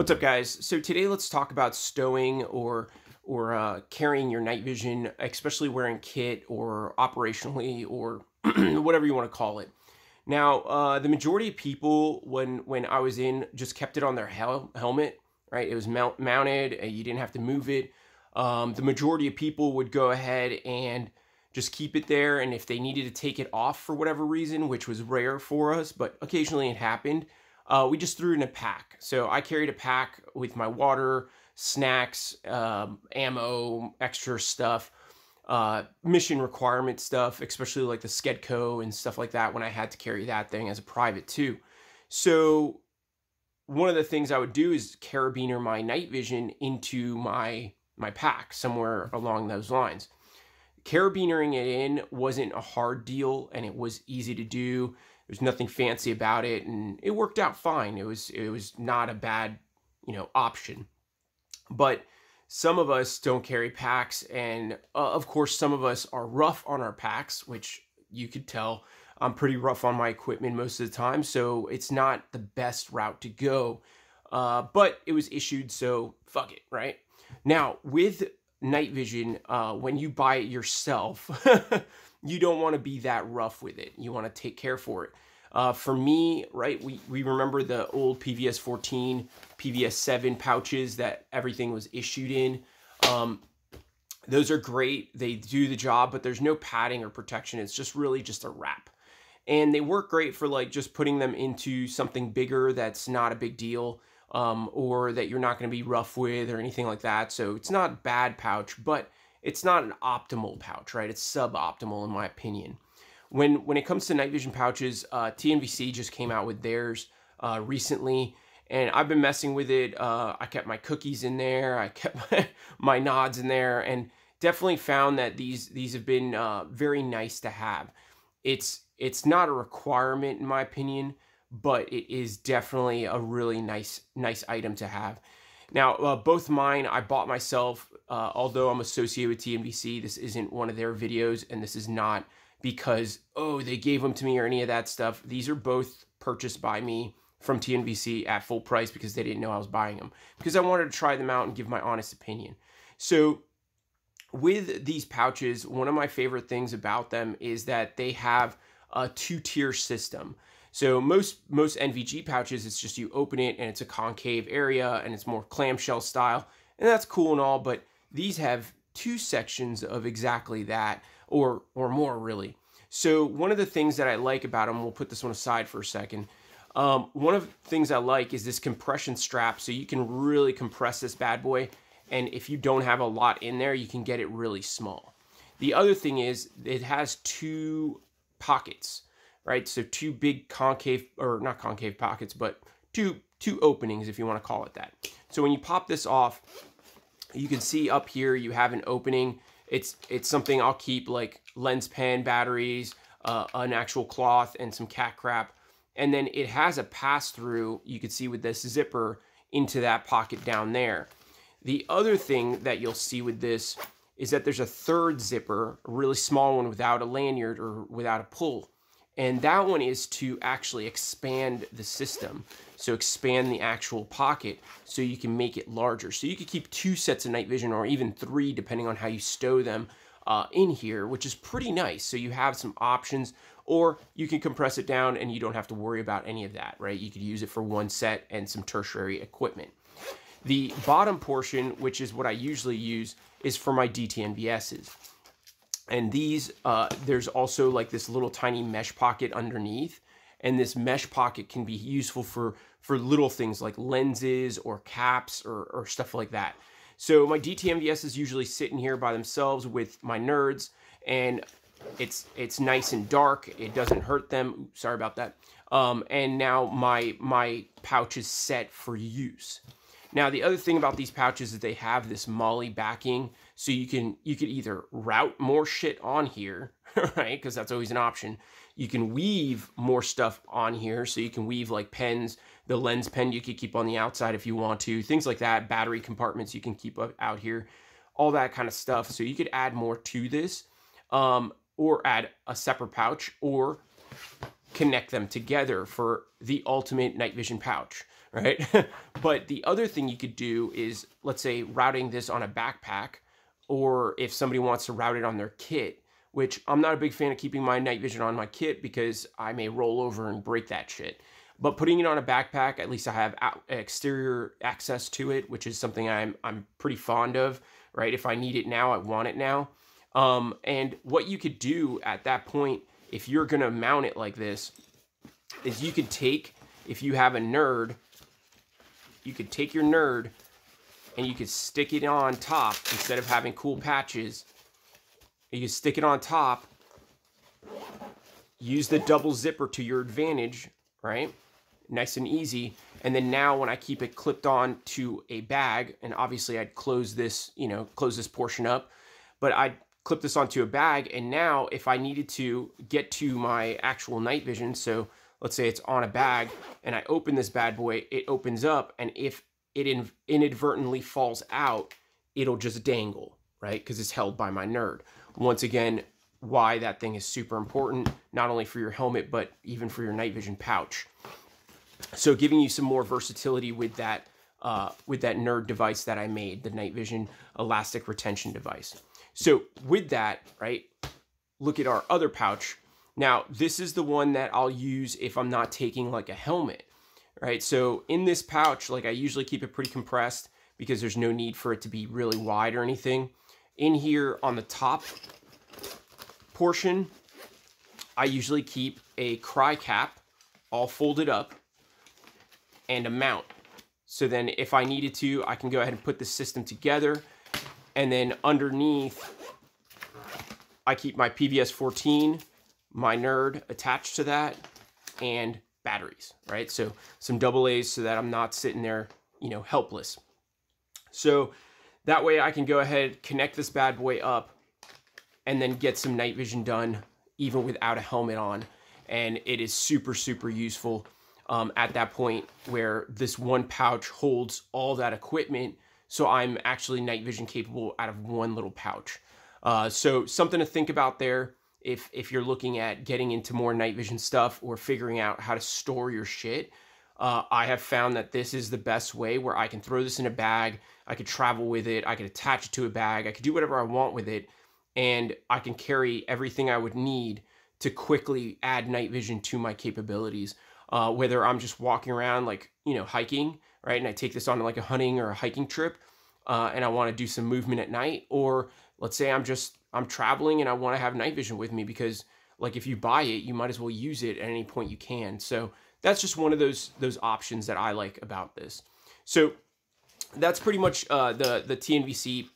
What's up, guys? So today let's talk about stowing or carrying your night vision, especially wearing kit or operationally or whatever you want to call it. Now, the majority of people when I was in just kept it on their helmet, right? It was mounted, and you didn't have to move it. The majority of people would go ahead and just keep it there, and if they needed to take it off for whatever reason, which was rare for us, but occasionally it happened, we just threw it in a pack. So I carried a pack with my water, snacks, ammo, extra stuff, mission requirement stuff, especially like the Skedco and stuff like that when I had to carry that thing as a private too. So one of the things I would do is carabiner my night vision into my pack somewhere along those lines. Carabinering it in wasn't a hard deal, and it was easy to do. There's nothing fancy about it, and it worked out fine. It was not a bad, you know, option. But some of us don't carry packs, and of course some of us are rough on our packs, which you could tell I'm pretty rough on my equipment most of the time, so it's not the best route to go. But it was issued, so fuck it, right? Now, with night vision, when you buy it yourself, you don't want to be that rough with it. You want to take care for it. For me, right, we remember the old PVS-14, PVS-7 pouches that everything was issued in. Those are great. They do the job, but there's no padding or protection. It's just really just a wrap. And they work great for like just putting them into something bigger that's not a big deal. Or that you're not going to be rough with or anything like that. So it's not a bad pouch, but it's not an optimal pouch, right? It's suboptimal in my opinion. When it comes to night vision pouches, TNVC just came out with theirs recently, and I've been messing with it. I kept my cookies in there. I kept my nods in there, and definitely found that these have been very nice to have. It's not a requirement in my opinion, but it is definitely a really nice item to have. Now, both mine, I bought myself, although I'm associated with TNVC, this isn't one of their videos, and this is not because, oh, they gave them to me or any of that stuff. These are both purchased by me from TNVC at full price because they didn't know I was buying them, because I wanted to try them out and give my honest opinion. So with these pouches, one of my favorite things about them is that they have a two-tier system. So most NVG pouches, it's just you open it and it's a concave area and it's more clamshell style, and that's cool and all, but these have two sections of exactly that or more really. So one of the things that I like about them, we'll put this one aside for a second. One of the things I like is this compression strap, so you can really compress this bad boy, and if you don't have a lot in there, you can get it really small. The other thing is it has two pockets. Right, so two big concave, or not concave pockets, but two openings, if you want to call it that. So when you pop this off, you can see up here you have an opening. It's something I'll keep, like lens pen, batteries, an actual cloth, and some cat crap. And then it has a pass through, you can see with this zipper, into that pocket down there. The other thing that you'll see with this is that there's a third zipper, a really small one without a lanyard or without a pull. And that one is to actually expand the system. So expand the actual pocket so you can make it larger. So you could keep two sets of night vision, or even three, depending on how you stow them in here, which is pretty nice. So you have some options, or you can compress it down and you don't have to worry about any of that, right? You could use it for one set and some tertiary equipment. The bottom portion, which is what I usually use, is for my DTNVSs. And these, there's also like this little tiny mesh pocket underneath. And this mesh pocket can be useful for little things like lenses or caps or stuff like that. So my DTMVSs usually sit in here by themselves with my NODs, and it's nice and dark. It doesn't hurt them. Ooh, sorry about that. And now my pouch is set for use. Now, the other thing about these pouches is they have this MOLLE backing, so you can either route more shit on here, right? Because that's always an option. You can weave more stuff on here, so you can weave like pens, the lens pen you could keep on the outside if you want to, things like that, battery compartments you can keep up out here, all that kind of stuff. So you could add more to this, or add a separate pouch, or connect them together for the ultimate night vision pouch. right? But the other thing you could do is, let's say, routing this on a backpack, or if somebody wants to route it on their kit, which I'm not a big fan of keeping my night vision on my kit because I may roll over and break that shit. But putting it on a backpack, at least I have exterior access to it, which is something I'm pretty fond of, right? If I need it now, I want it now. And what you could do at that point, if you're going to mount it like this, is you could take, if you have a NOD, you could take your NOD and you could stick it on top instead of having cool patches. You could stick it on top, use the double zipper to your advantage, right? Nice and easy. And then now when I keep it clipped on to a bag, and obviously I'd close this, you know, close this portion up, but I'd clip this onto a bag. And now if I needed to get to my actual night vision, so let's say it's on a bag and I open this bad boy, it opens up. And if it inadvertently falls out, it'll just dangle, right? Because it's held by my NOD. Once again, why that thing is super important, not only for your helmet, but even for your night vision pouch. So giving you some more versatility with that NOD device that I made, the night vision elastic retention device. So with that, right, look at our other pouch. Now, this is the one that I'll use if I'm not taking like a helmet, right? So in this pouch, like I usually keep it pretty compressed because there's no need for it to be really wide or anything. In here on the top portion, I usually keep a cry cap all folded up and a mount. So then if I needed to, I can go ahead and put the system together. And then underneath, I keep my PVS-14, my NOD attached to that, and batteries, right? So some AA's so that I'm not sitting there, you know, helpless. So that way I can go ahead, connect this bad boy up, and then get some night vision done even without a helmet on. And it is super, super useful at that point where this one pouch holds all that equipment. So I'm actually night vision capable out of one little pouch. So something to think about there if you're looking at getting into more night vision stuff or figuring out how to store your shit. I have found that this is the best way where I can throw this in a bag. I could travel with it. I could attach it to a bag. I could do whatever I want with it. And I can carry everything I would need to quickly add night vision to my capabilities. Whether I'm just walking around, like, you know, hiking, right? And I take this on like a hunting or a hiking trip and I want to do some movement at night. Or let's say I'm traveling and I want to have night vision with me because, like, if you buy it, you might as well use it at any point you can. So that's just one of those options that I like about this. So that's pretty much the TNVC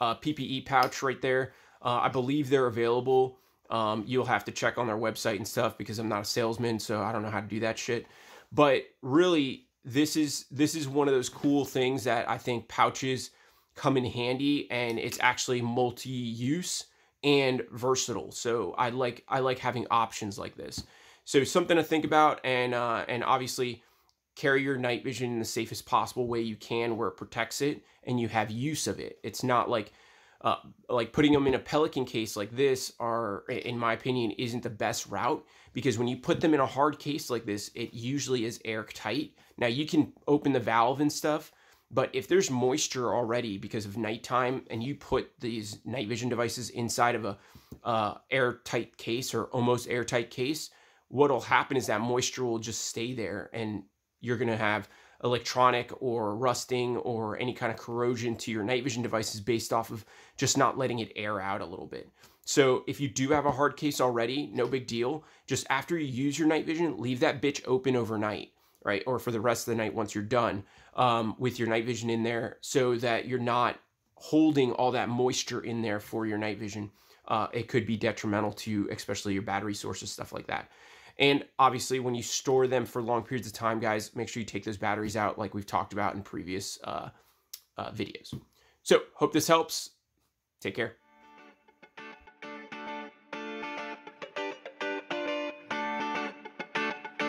PPE pouch right there. I believe they're available. You'll have to check on their website and stuff because I'm not a salesman, so I don't know how to do that shit. But really, this is one of those cool things that I think pouches come in handy, and it's actually multi-use and versatile. So I like having options like this. So something to think about, and obviously carry your night vision in the safest possible way you can where it protects it and you have use of it. It's not like like putting them in a Pelican case like this, are, in my opinion, isn't the best route, because when you put them in a hard case like this, it usually is airtight. Now you can open the valve and stuff, but if there's moisture already because of nighttime and you put these night vision devices inside of a airtight case or almost airtight case, what'll happen is that moisture will just stay there and you're going to have electronic or rusting or any kind of corrosion to your night vision devices based off of just not letting it air out a little bit. So if you do have a hard case already, no big deal. Just after you use your night vision, leave that bitch open overnight, right? Or for the rest of the night once you're done with your night vision in there, so that you're not holding all that moisture in there for your night vision. It could be detrimental to especially your battery sources, stuff like that. And obviously, when you store them for long periods of time, guys, make sure you take those batteries out like we've talked about in previous videos. So, hope this helps. Take care.